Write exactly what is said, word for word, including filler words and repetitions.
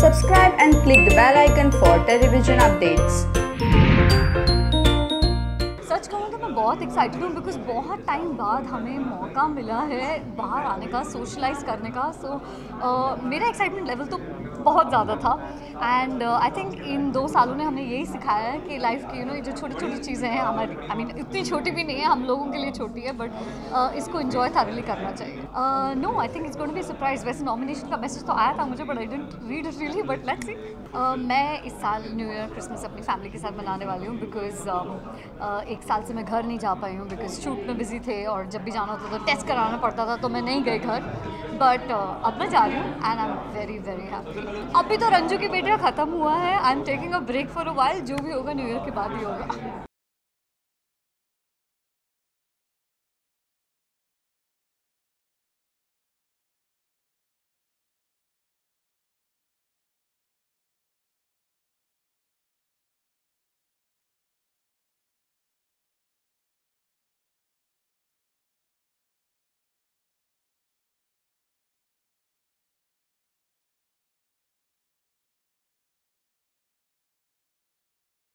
Subscribe and click the bell icon for television updates. सच कहूँ तो मैं बहुत एक्साइटेड हूँ बिकॉज बहुत टाइम बाद हमें मौका मिला है बाहर आने का, सोशलाइज करने का. सो so, uh, मेरा एक्साइटमेंट लेवल तो बहुत ज़्यादा था. एंड आई थिंक इन दो सालों ने हमें यही सिखाया है कि लाइफ की यू नो जो छोटी छोटी चीज़ें हैं हमारी, आई मीन इतनी छोटी भी नहीं है, हम लोगों के लिए छोटी है, बट uh, इसको इन्जॉय थारली करना चाहिए. No I think it's going to be surprise. वैसे नॉमिनेशन का मैसेज तो आया था मुझे, but I didn't read it really, but let's see. मैं इस साल न्यू ईयर क्रिसमस अपनी फैमिली के साथ मनाने वाली हूँ बिकॉज uh, uh, एक साल से मैं घर नहीं जा पाई हूँ बिकॉज शूट में बिजी थे और जब भी जाना होता था टेस्ट कराना पड़ता था, तो मैं नहीं गई घर. बट अब मैं जा रही हूँ and I am very very happy. अभी तो रंजू की बेटियाँ ख़त्म हुआ है. I am taking a break for a while. जो भी होगा न्यू ईयर के बाद ही होगा.